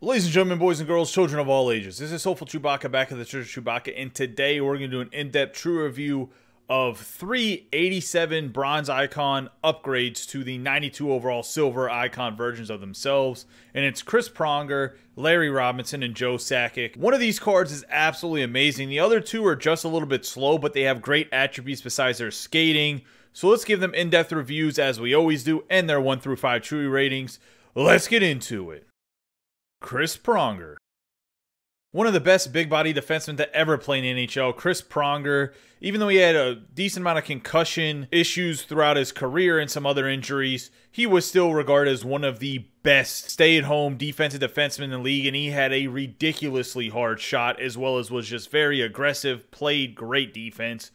Ladies and gentlemen, boys and girls, children of all ages, this is Soulful Chewbacca back in the Church of Chewbacca, and today we're going to do an in-depth true review of 3 87 bronze icon upgrades to the 92 overall silver icon versions of themselves. And it's Chris Pronger, Larry Robinson, and Joe Sakic. One of these cards is absolutely amazing. The other two are just a little bit slow, but they have great attributes besides their skating. So let's give them in-depth reviews as we always do, and their 1 through 5 true ratings. Let's get into it. Chris Pronger. One of the best big body defensemen to ever play in the NHL, Chris Pronger, even though he had a decent amount of concussion issues throughout his career and some other injuries, he was still regarded as one of the best stay-at-home defensive defensemen in the league, and he had a ridiculously hard shot as well as was just very aggressive, played great defense.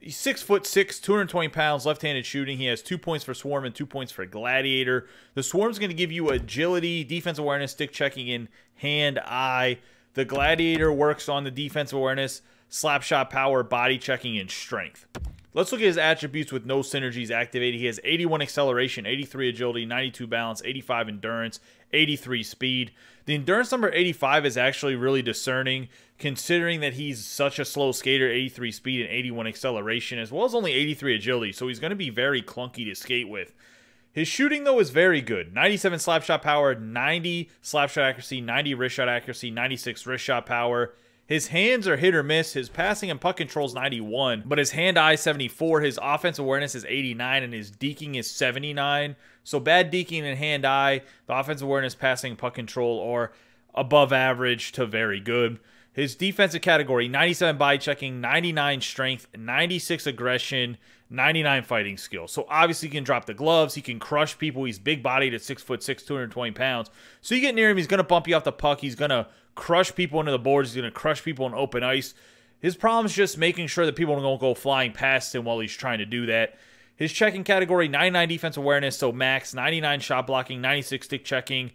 He's 6'6", 220 pounds, left-handed shooting. He has 2 points for Swarm and 2 points for Gladiator. The Swarm's going to give you agility, defense awareness, stick checking, and hand-eye. The Gladiator works on the defense awareness, slap shot power, body checking, and strength. Let's look at his attributes with no synergies activated. He has 81 acceleration, 83 agility, 92 balance, 85 endurance, 83 speed. The endurance number 85 is actually really discerning, considering that he's such a slow skater, 83 speed and 81 acceleration, as well as only 83 agility, so he's going to be very clunky to skate with. His shooting, though, is very good. 97 slapshot power, 90 slapshot accuracy, 90 wrist shot accuracy, 96 wrist shot power. His hands are hit or miss. His passing and puck control is 91, but his hand-eye 74. His offense awareness is 89, and his deking is 79. So bad deking and hand-eye, the offense awareness, passing, and puck control are above average to very good. His defensive category, 97 body checking, 99 strength, 96 aggression, 99 fighting skill. So obviously he can drop the gloves. He can crush people. He's big-bodied at 6'6", 220 pounds. So you get near him, he's going to bump you off the puck. He's going to crush people into the boards. He's going to crush people on open ice. His problem is just making sure that people don't go flying past him while he's trying to do that. His checking category, 99 defense awareness, so max, 99 shot blocking, 96 stick checking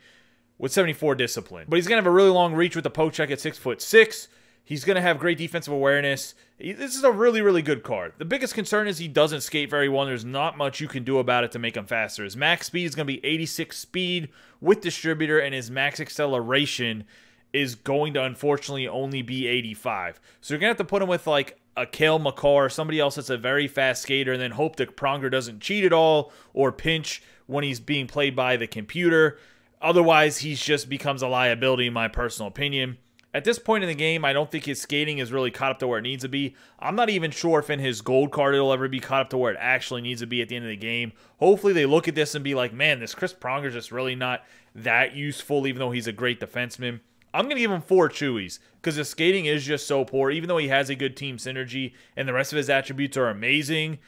with 74 discipline. But he's going to have a really long reach with the poke check at 6'6". He's going to have great defensive awareness. This is a really, really good card. The biggest concern is he doesn't skate very well. There's not much you can do about it to make him faster. His max speed is going to be 86 speed with Distributor, and his max acceleration is going to unfortunately only be 85. So you're going to have to put him with like a Cal McCarr or somebody else that's a very fast skater, and then hope that Pronger doesn't cheat at all or pinch when he's being played by the computer. Otherwise, he just becomes a liability in my personal opinion. At this point in the game, I don't think his skating is really caught up to where it needs to be. I'm not even sure if in his gold card it'll ever be caught up to where it actually needs to be at the end of the game. Hopefully they look at this and be like, man, this Chris Pronger is just really not that useful, even though he's a great defenseman. I'm going to give him 4 Chewies because his skating is just so poor, even though he has a good team synergy and the rest of his attributes are amazing.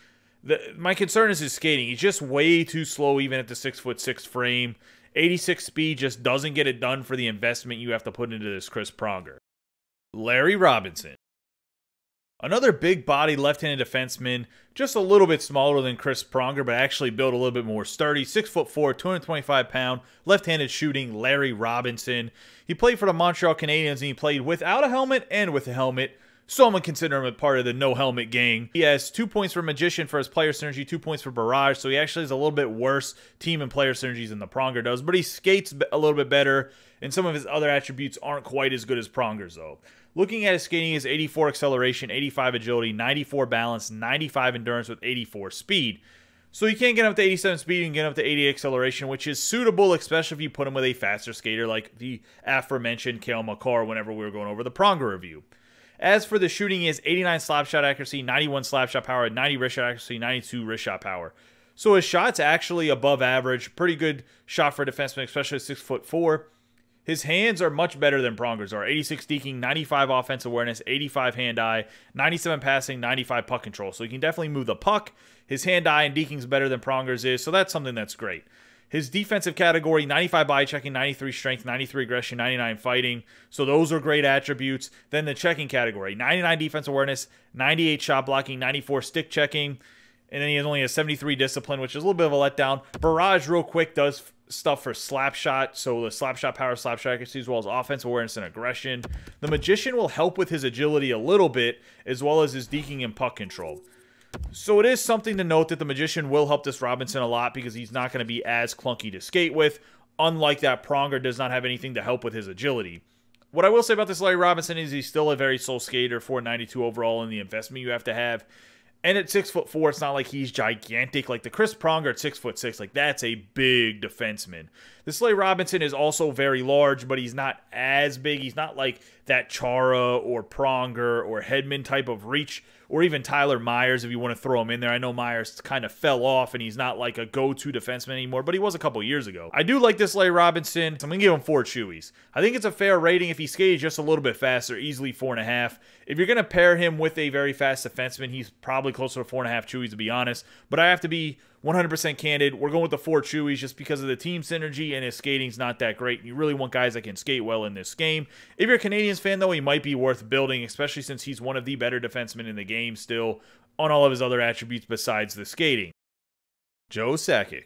My concern is his skating. He's just way too slow even at the 6'6" frame. 86 speed just doesn't get it done for the investment you have to put into this Chris Pronger. Larry Robinson. Another big-bodied left-handed defenseman, just a little bit smaller than Chris Pronger, but actually built a little bit more sturdy. 6'4", 225-pound, left-handed shooting, Larry Robinson. He played for the Montreal Canadiens, and he played without a helmet and with a helmet. So I'm going to consider him a part of the no-helmet gang. He has 2 points for Magician for his player synergy, 2 points for Barrage, so he actually has a little bit worse team and player synergies than the Pronger does, but he skates a little bit better, and some of his other attributes aren't quite as good as Pronger's, though. Looking at his skating, he has 84 acceleration, 85 agility, 94 balance, 95 endurance with 84 speed. So you can't get up to 87 speed, you can get up to 88 acceleration, which is suitable, especially if you put him with a faster skater like the aforementioned Cal McCarr whenever we were going over the Pronger review. As for the shooting, he has 89 slapshot accuracy, 91 slapshot power, 90 wrist shot accuracy, 92 wrist shot power. So his shot's actually above average. Pretty good shot for a defenseman, especially 6'4". His hands are much better than Pronger's are. 86 deking, 95 offense awareness, 85 hand-eye, 97 passing, 95 puck control. So he can definitely move the puck. His hand-eye and deking's better than Pronger's is, so that's something that's great. His defensive category, 95 body checking, 93 strength, 93 aggression, 99 fighting. So those are great attributes. Then the checking category, 99 defense awareness, 98 shot blocking, 94 stick checking. And then he only has 73 discipline, which is a little bit of a letdown. Barrage, real quick, does stuff for slap shot. So the slap shot power, slap shot accuracy, as well as offense awareness and aggression. The Magician will help with his agility a little bit, as well as his deking and puck control. So it is something to note that the Magician will help this Robinson a lot because he's not going to be as clunky to skate with. unlike that, Pronger does not have anything to help with his agility. What I will say about this Larry Robinson is he's still a very slow skater, 492 overall, and the investment you have to have. And at 6'4", it's not like he's gigantic. Like the Chris Pronger at 6'6", like that's a big defenseman. This Larry Robinson is also very large, but he's not as big. He's not like that Chara or Pronger or Hedman type of reach, or even Tyler Myers if you want to throw him in there. I know Myers kind of fell off and he's not like a go-to defenseman anymore, but he was a couple years ago. I do like this Larry Robinson, so I'm going to give him 4 Chewies. I think it's a fair rating if he skated just a little bit faster, easily 4.5. If you're going to pair him with a very fast defenseman, he's probably closer to 4.5 Chewies, to be honest, but I have to be 100% candid. We're going with the 4 Chewies just because of the team synergy, and his skating's not that great. You really want guys that can skate well in this game. If you're a Canadiens fan, though, he might be worth building, especially since he's one of the better defensemen in the game still on all of his other attributes besides the skating. Joe Sakic.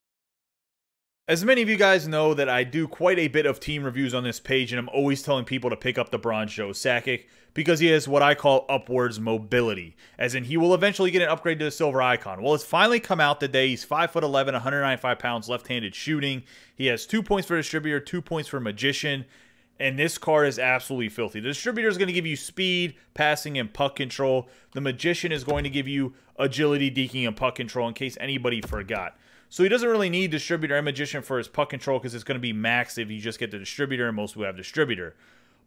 As many of you guys know that I do quite a bit of team reviews on this page, and I'm always telling people to pick up the bronze Joe Sakic because he has what I call upwards mobility, as in he will eventually get an upgrade to the silver icon. Well, it's finally come out today. He's 5'11", 195 pounds, left-handed shooting. He has 2 points for Distributor, 2 points for Magician, and this card is absolutely filthy. The Distributor is going to give you speed, passing, and puck control. The Magician is going to give you agility, deking, and puck control, in case anybody forgot. So he doesn't really need Distributor and Magician for his puck control because it's going to be maxed if you just get the Distributor, and most will have Distributor.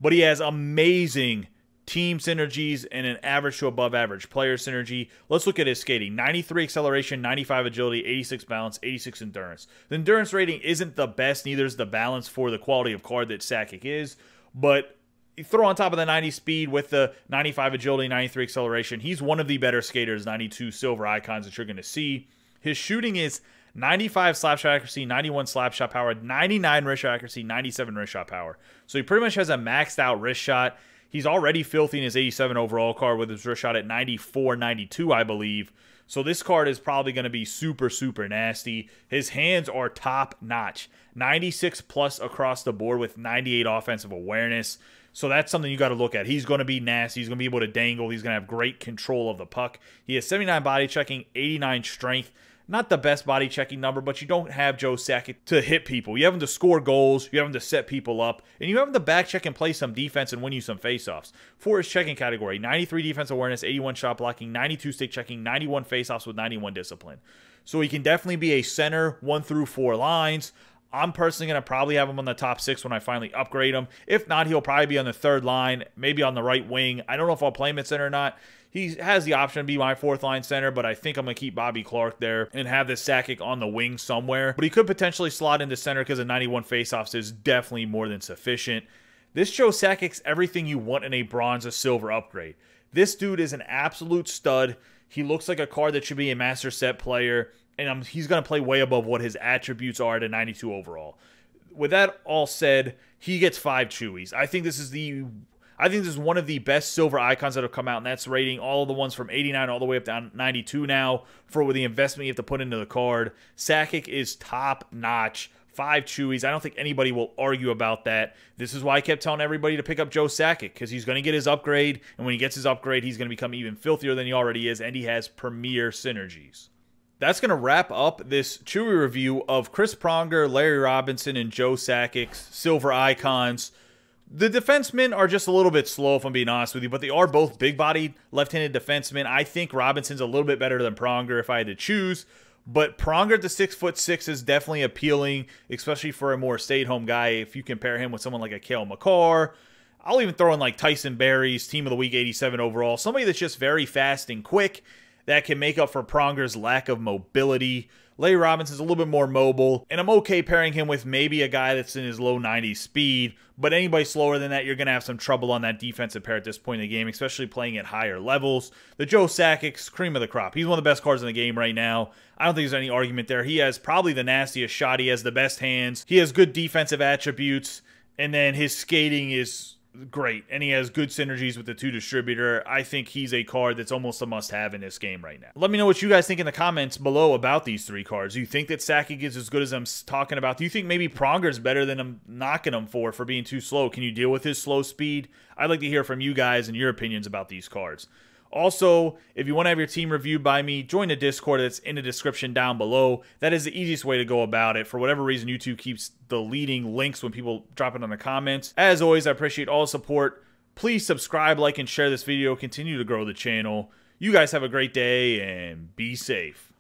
But he has amazing team synergies and an average to above average player synergy. Let's look at his skating. 93 acceleration, 95 agility, 86 balance, 86 endurance. The endurance rating isn't the best, neither is the balance for the quality of card that Sakic is, but you throw on top of the 90 speed with the 95 agility, 93 acceleration, he's one of the better skaters, 92 silver icons that you're going to see. His shooting is 95 slap shot accuracy, 91 slap shot power, 99 wrist shot accuracy, 97 wrist shot power. So he pretty much has a maxed out wrist shot. He's already filthy in his 87 overall card with his wrist shot at 94, 92, I believe. So this card is probably going to be super, super nasty. His hands are top notch. 96 plus across the board with 98 offensive awareness. So that's something you got to look at. He's going to be nasty. He's going to be able to dangle. He's going to have great control of the puck. He has 79 body checking, 89 strength. Not the best body checking number, but you don't have Joe Sakic to hit people. You have him to score goals, you have him to set people up, and you have him to back check and play some defense and win you some faceoffs. For his checking category, 93 defense awareness, 81 shot blocking, 92 stick checking, 91 faceoffs with 91 discipline. So he can definitely be a center 1 through 4 lines. I'm personally going to probably have him on the top 6 when I finally upgrade him. If not, he'll probably be on the 3rd line, maybe on the right wing. I don't know if I'll play him at center or not. He has the option to be my 4th line center, but I think I'm going to keep Bobby Clark there and have this Sakic on the wing somewhere. But he could potentially slot into center because of 91 faceoffs is definitely more than sufficient. This Joe Sakic's everything you want in a bronze or silver upgrade. This dude is an absolute stud. He looks like a card that should be a master set player. And he's going to play way above what his attributes are at a 92 overall. With that all said, he gets 5 Chewies. I think this is one of the best silver icons that have come out, and that's rating all the ones from 89 all the way up to 92 now for the investment you have to put into the card. Sakic is top notch. 5 Chewies. I don't think anybody will argue about that. This is why I kept telling everybody to pick up Joe Sakic, because he's going to get his upgrade, and when he gets his upgrade, he's going to become even filthier than he already is, and he has premier synergies. That's going to wrap up this Chewy review of Chris Pronger, Larry Robinson, and Joe Sakic's silver icons. The defensemen are just a little bit slow, if I'm being honest with you, but they are both big-bodied, left-handed defensemen. I think Robinson's a little bit better than Pronger if I had to choose, but Pronger at the 6'6" is definitely appealing, especially for a more stay-at-home guy if you compare him with someone like a Cal McCarr. I'll even throw in like Tyson Berry's Team of the Week 87 overall, somebody that's just very fast and quick, that can make up for Pronger's lack of mobility. Larry Robinson's a little bit more mobile, and I'm okay pairing him with maybe a guy that's in his low 90s speed, but anybody slower than that, you're going to have some trouble on that defensive pair at this point in the game, especially playing at higher levels. The Joe Sakic's cream of the crop. He's one of the best cards in the game right now. I don't think there's any argument there. He has probably the nastiest shot. He has the best hands. He has good defensive attributes, and then his skating is great, and he has good synergies with the 2 Distributor. I think he's a card that's almost a must-have in this game right now. Let me know what you guys think in the comments below about these 3 cards. Do you think that Sakic is as good as I'm talking about? Do you think maybe Pronger's better than I'm knocking him for being too slow? Can you deal with his slow speed? I'd like to hear from you guys and your opinions about these cards. Also, if you want to have your team reviewed by me, join the Discord that's in the description down below. That is the easiest way to go about it. For whatever reason, YouTube keeps deleting links when people drop it in the comments. As always, I appreciate all the support. Please subscribe, like, and share this video. Continue to grow the channel. You guys have a great day and be safe.